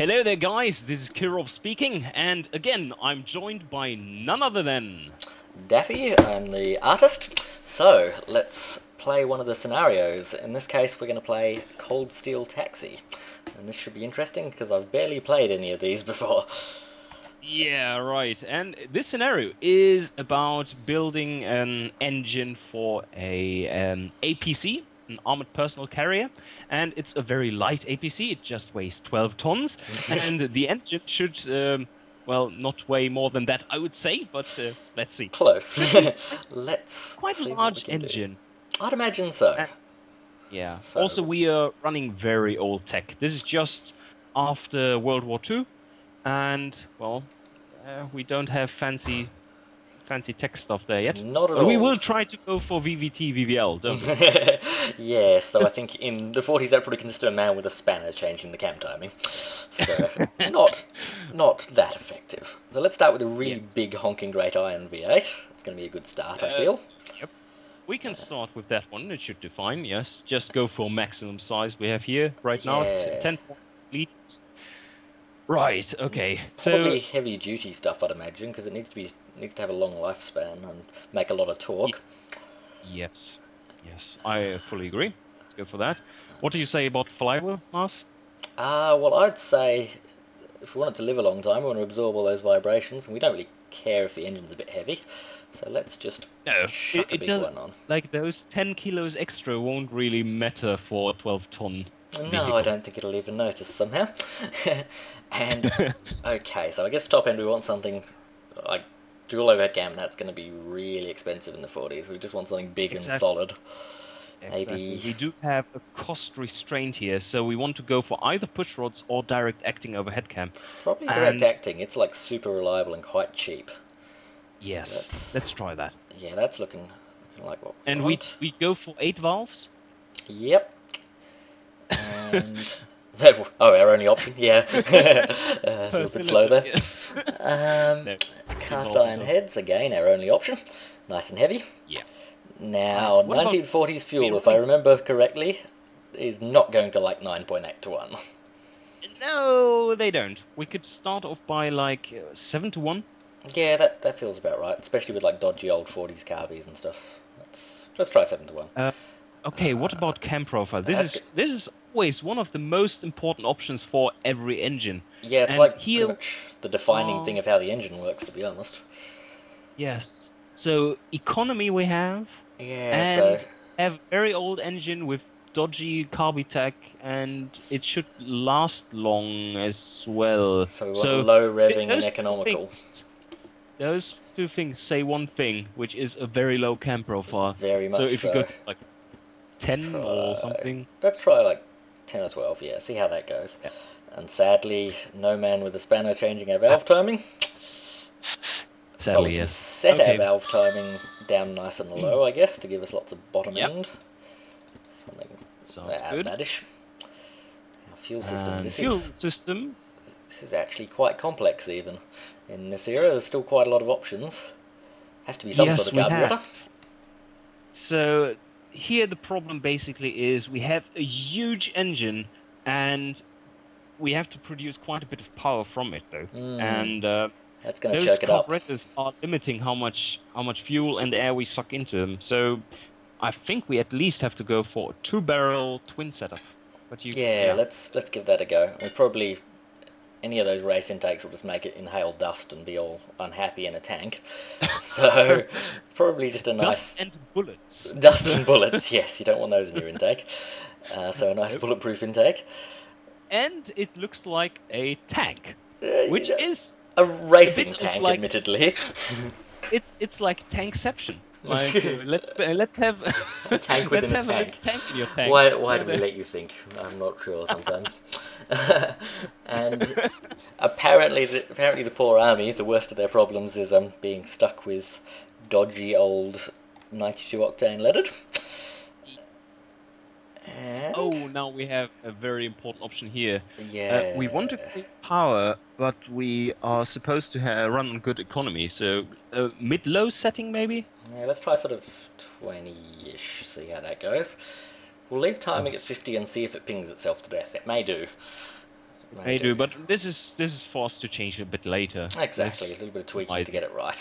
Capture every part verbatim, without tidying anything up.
Hello there, guys. This is Killrob speaking, and again, I'm joined by none other than Daffy. I'm the artist. So let's play one of the scenarios. In this case, we're going to play Cold Steel Taxi, and this should be interesting because I've barely played any of these before. Yeah, right. And this scenario is about building an engine for a um, A P C. An armored personal carrier, and it's a very light A P C. It just weighs twelve tons, and the engine should, um, well, not weigh more than that, I would say. But uh, let's see. Close. Let's. Quite a large engine. Do. I'd imagine so. And, yeah. So. Also, we are running very old tech. This is just after World War Two, and well, uh, we don't have fancy. fancy tech stuff there yet. Not at all. We will try to go for V V T, V V L, don't we? Yes, though I think in the forties that probably consider a man with a spanner changing the cam timing. So, not, not that effective. So let's start with a really yes. big honking great iron V eight. It's going to be a good start, uh, I feel. Yep. We can start with that one. It should do fine, yes. Just go for maximum size we have here right yeah. now. ten point liters. Right, okay. Probably so, heavy duty stuff, I'd imagine, because it needs to be needs to have a long lifespan and make a lot of torque. Yes, yes, I fully agree. Let's go for that. What do you say about flywheel mass? Ah, uh, well, I'd say if we want it to live a long time, we want to absorb all those vibrations, and we don't really care if the engine's a bit heavy. So let's just no, chuck it, a big it doesn't, one on. Like those ten kilos extra won't really matter for a twelve ton. No, vehicle. I don't think it'll even notice somehow. And, okay, so I guess for top end we want something like dual overhead cam. That's going to be really expensive in the forties. We just want something big exactly. and solid. Exactly. Maybe. We do have a cost restraint here, so we want to go for either push rods or direct acting overhead cam. Probably direct and acting. It's like super reliable and quite cheap. Yes, that's, let's try that. Yeah, that's looking, looking like what. And we we go for eight valves. Yep. And oh, our only option, yeah. uh, a little bit slow there. Yes. um, no, cast iron heads, again, our only option. Nice and heavy. Yeah. Now, nineteen forties fuel, if I remember correctly, is not going to like nine point eight to one. No, they don't. We could start off by like uh, seven to one. Yeah, that, that feels about right, especially with like dodgy old forties carbies and stuff. Let's just try seven to one. Uh, Okay, what about cam profile? This That's is good. This is always one of the most important options for every engine. Yeah, it's and like here, pretty much the defining uh, thing of how the engine works, to be honest. Yes. So economy we have. Yeah. And so. have a very old engine with dodgy carby tech, and it should last long as well. So, we want so low revving and economical. Things, those two things say one thing, which is a very low cam profile. Very much. So if so. you go like. ten try, or something? Let's try like ten or twelve, yeah, see how that goes. Yeah. And sadly, no man with a spanner changing our valve timing. Sadly, well, we yes. set okay. our valve timing down nice and low, I guess, to give us lots of bottom yep. end. Something Sounds good. Outlandish. Our fuel system. Um, this fuel is, system. This is actually quite complex, even. In this era, there's still quite a lot of options. Has to be some yes, sort of carburetor. So here the problem basically is we have a huge engine and we have to produce quite a bit of power from it though, mm. and uh, that's going to choke it up. Those carburetors are limiting how much how much fuel and air we suck into them. So I think we at least have to go for a two-barrel twin setup. But you, yeah, yeah, let's let's give that a go. We probably any of those race intakes will just make it inhale dust and be all unhappy in a tank. So probably just a nice... Dust and bullets. Dust and bullets, yes. You don't want those in your intake. Uh, so a nice nope. bulletproof intake. And it looks like a tank, uh, which you know, is... A racing a tank, like, admittedly. it's it's like tankception. Like, uh, let's, uh, let's have, a tank, let's have a tank. A tank in your tank. Why, why do we let you think? I'm not sure sometimes. And apparently the, apparently the poor army, the worst of their problems is um, being stuck with dodgy old ninety-two octane leaded. And oh, now we have a very important option here. Yeah. Uh, we want to create power, but we are supposed to have run on good economy. So uh, mid-low setting, maybe? Yeah, let's try sort of twenty-ish, see how that goes. We'll leave timing yes. at fifty and see if it pings itself to death. It may do. Right. They do, but this is this is forced to change a bit later. Exactly, it's a little bit of tweaking I, to get it right.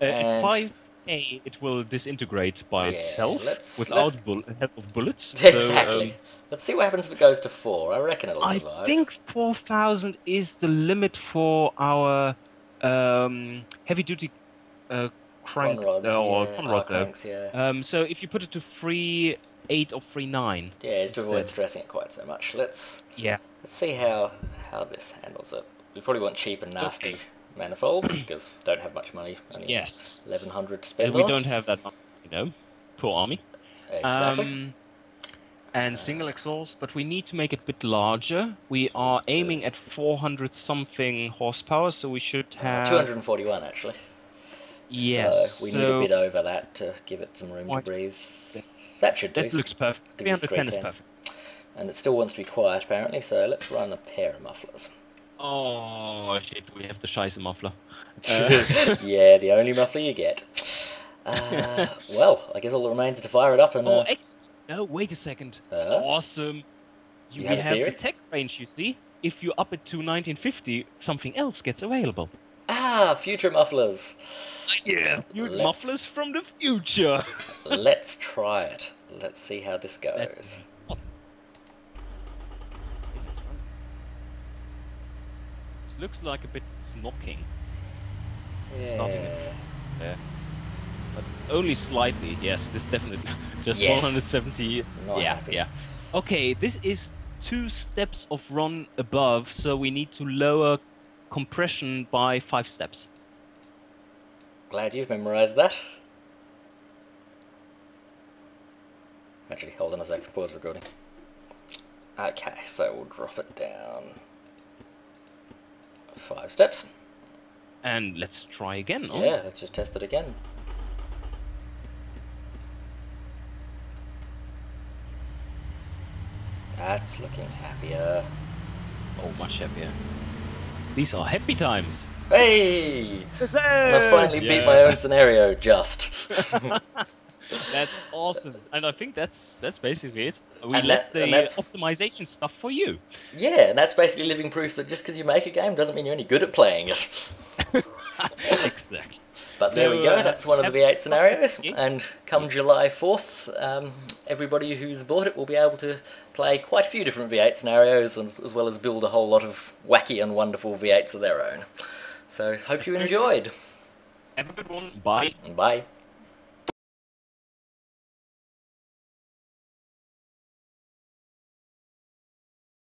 Uh, at five A, it will disintegrate by yeah, itself let's, without help bull of bullets. Exactly. So, um, let's see what happens if it goes to four. I reckon it'll survive. I think four thousand is the limit for our um, heavy-duty uh, crank Conrods, uh, or yeah, Conrod, cranks, yeah. Um So if you put it to three. Eight or three nine. Yeah, just to avoid stressing it quite so much. Let's yeah. Let's see how how this handles it. We probably want cheap and nasty okay. manifolds because we don't have much money. Only yes, eleven hundred to spend. Uh, we on. don't have that much, you know, poor army. Exactly. Um, and uh, single exhaust, but we need to make it a bit larger. We are aiming at four hundred something horsepower, so we should have uh, two hundred and forty-one actually. Yes, so we so need a bit over that to give it some room to breathe. That should do. That looks perfect. three ten is perfect. And it still wants to be quiet, apparently, so let's run a pair of mufflers. Oh, shit, we have the Scheiße muffler. Uh. Yeah, the only muffler you get. Uh, well, I guess all that remains is to fire it up and... Uh... Oh, no, wait a second. Uh? Awesome. You, you have, we have the tech range, you see. If you up it to nineteen fifty, something else gets available. Ah, future mufflers. Yeah, let's, mufflers from the future. Let's try it. Let's see how this goes. That's awesome. This looks like a bit it's knocking. Yeah. Starting it. Yeah. But only slightly. Yes, this definitely. Just yes. one hundred seventy. Not yeah, happy. yeah. Okay, this is two steps of run above, so we need to lower compression by five steps. Glad you've memorized that. Actually, hold on a sec, pause recording. Okay, so we'll drop it down five steps. And let's try again. Yeah, oh. let's just test it again. That's looking happier. Oh, much happier. These are happy times. Hey! I finally yeah. beat my own scenario, just. That's awesome. And I think that's that's basically it. We and let that, the optimization stuff for you. Yeah, and that's basically living proof that just because you make a game doesn't mean you're any good at playing it. Exactly. But so, there we go, uh, that's one of the V eight scenarios, and come July fourth, um, everybody who's bought it will be able to play quite a few different V eight scenarios, and, as well as build a whole lot of wacky and wonderful V eights of their own. So, hope you enjoyed. Have a good one. Bye. Bye.